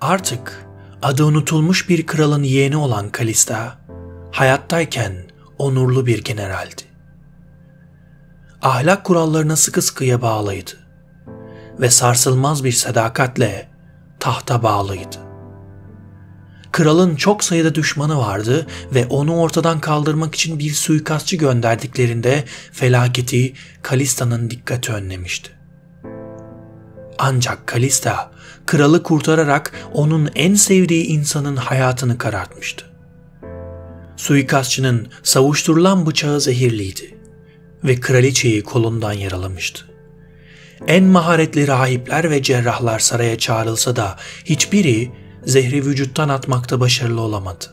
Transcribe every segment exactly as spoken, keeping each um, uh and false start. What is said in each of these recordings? Artık adı unutulmuş bir kralın yeğeni olan Kalista, hayattayken onurlu bir generaldi. Ahlak kurallarına sıkı sıkıya bağlıydı ve sarsılmaz bir sadakatle tahta bağlıydı. Kralın çok sayıda düşmanı vardı ve onu ortadan kaldırmak için bir suikastçı gönderdiklerinde felaketi Kalista'nın dikkati önlemişti. Ancak Kalista, kralı kurtararak onun en sevdiği insanın hayatını karartmıştı. Suikastçının savuşturulan bıçağı zehirliydi ve kraliçeyi kolundan yaralamıştı. En maharetli rahipler ve cerrahlar saraya çağrılsa da hiçbiri zehri vücuttan atmakta başarılı olamadı.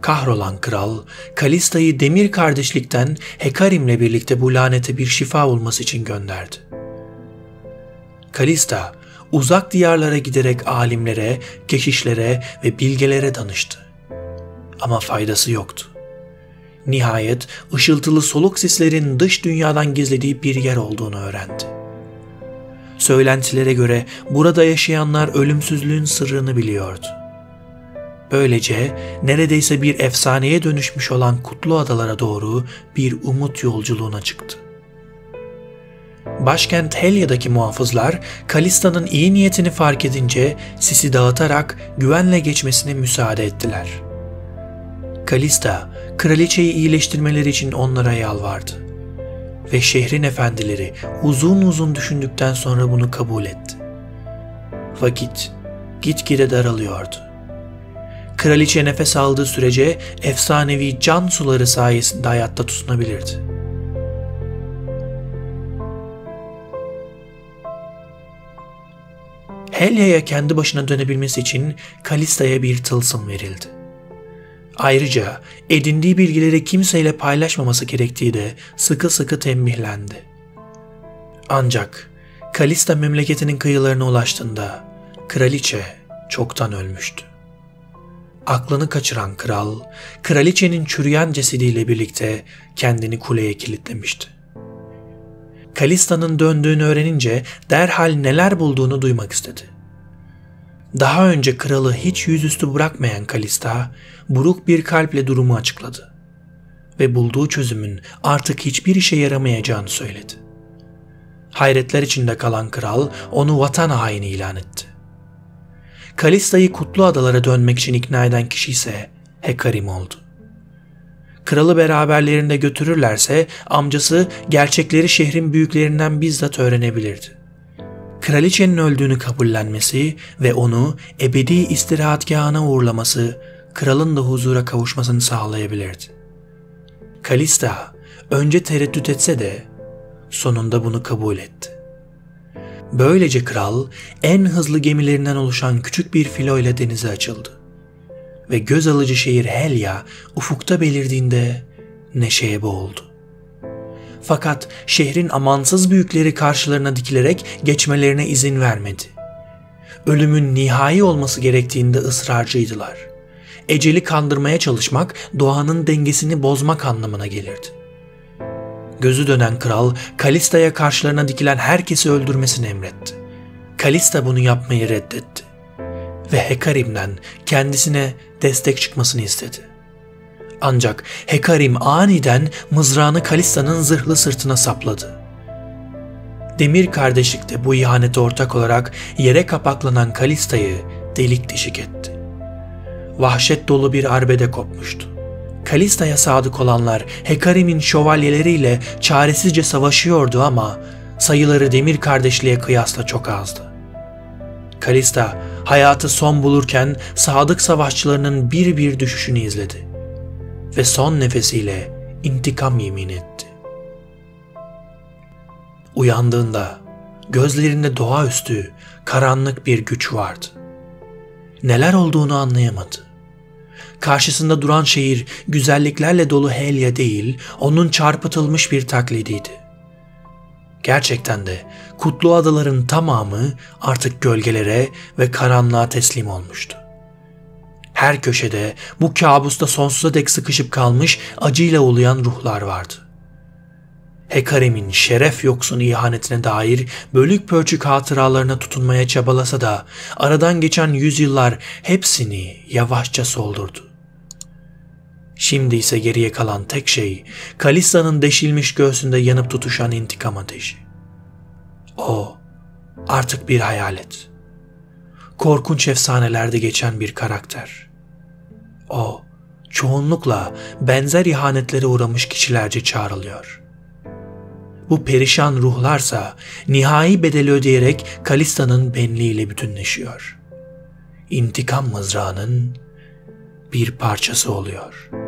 Kahrolan kral, Kalista'yı demir kardeşlikten Hekarim'le birlikte bu lanete bir şifa olması için gönderdi. Kalista, uzak diyarlara giderek alimlere, keşişlere ve bilgelere danıştı. Ama faydası yoktu. Nihayet ışıltılı soluk sislerin dış dünyadan gizlediği bir yer olduğunu öğrendi. Söylentilere göre burada yaşayanlar ölümsüzlüğün sırrını biliyordu. Böylece neredeyse bir efsaneye dönüşmüş olan Kutlu Adalara doğru bir umut yolculuğuna çıktı. Başkent Helya'daki muhafızlar Kalista'nın iyi niyetini fark edince sisi dağıtarak güvenle geçmesine müsaade ettiler. Kalista, kraliçeyi iyileştirmeleri için onlara yalvardı ve şehrin efendileri uzun uzun düşündükten sonra bunu kabul etti. Vakit gitgide daralıyordu. Kraliçe nefes aldığı sürece efsanevi can suları sayesinde hayatta tutunabilirdi. Helya'ya kendi başına dönebilmesi için Kalista'ya bir tılsım verildi. Ayrıca edindiği bilgileri kimseyle paylaşmaması gerektiği de sıkı sıkı tembihlendi. Ancak Kalista memleketinin kıyılarına ulaştığında kraliçe çoktan ölmüştü. Aklını kaçıran kral, kraliçenin çürüyen cesediyle birlikte kendini kuleye kilitlemişti. Kalista'nın döndüğünü öğrenince derhal neler bulduğunu duymak istedi. Daha önce kralı hiç yüzüstü bırakmayan Kalista, buruk bir kalple durumu açıkladı ve bulduğu çözümün artık hiçbir işe yaramayacağını söyledi. Hayretler içinde kalan kral onu vatan haini ilan etti. Kalista'yı Kutlu Adalara dönmek için ikna eden kişi ise Hekarim oldu. Kralı beraberlerinde götürürlerse amcası gerçekleri şehrin büyüklerinden bizzat öğrenebilirdi. Kraliçenin öldüğünü kabullenmesi ve onu ebedi istirahatgahına uğurlaması kralın da huzura kavuşmasını sağlayabilirdi. Kalista önce tereddüt etse de sonunda bunu kabul etti. Böylece kral en hızlı gemilerinden oluşan küçük bir filoyla denize açıldı ve göz alıcı şehir Helya ufukta belirdiğinde neşeye boğuldu. Fakat şehrin amansız büyükleri karşılarına dikilerek geçmelerine izin vermedi. Ölümün nihai olması gerektiğinde ısrarcıydılar. Eceli kandırmaya çalışmak doğanın dengesini bozmak anlamına gelirdi. Gözü dönen kral Kalista'ya karşılarına dikilen herkesi öldürmesini emretti. Kalista bunu yapmayı reddetti ve Hekarim'den kendisine destek çıkmasını istedi. Ancak Hekarim aniden mızrağını Kalista'nın zırhlı sırtına sapladı. Demir kardeşlikte bu ihanete ortak olarak yere kapaklanan Kalista'yı delik deşik etti. Vahşet dolu bir arbede kopmuştu. Kalista'ya sadık olanlar Hekarim'in şövalyeleriyle çaresizce savaşıyordu ama sayıları demir kardeşliğe kıyasla çok azdı. Kalista hayatı son bulurken sadık savaşçılarının bir bir düşüşünü izledi ve son nefesiyle intikam yemin etti. Uyandığında gözlerinde doğaüstü karanlık bir güç vardı. Neler olduğunu anlayamadı. Karşısında duran şehir güzelliklerle dolu Helya değil, onun çarpıtılmış bir taklidiydi. Gerçekten de Kutlu Adaların tamamı artık gölgelere ve karanlığa teslim olmuştu. Her köşede bu kabusta sonsuza dek sıkışıp kalmış acıyla uluyan ruhlar vardı. Hekarim'in şeref yoksun ihanetine dair bölük pörçük hatıralarına tutunmaya çabalasa da aradan geçen yüzyıllar hepsini yavaşça soldurdu. Şimdi ise geriye kalan tek şey Kalista'nın deşilmiş göğsünde yanıp tutuşan intikam ateşi. O artık bir hayalet. Korkunç efsanelerde geçen bir karakter. O çoğunlukla benzer ihanetlere uğramış kişilerce çağrılıyor. Bu perişan ruhlarsa nihai bedeli ödeyerek Kalista'nın benliğiyle bütünleşiyor. İntikam mızrağının bir parçası oluyor.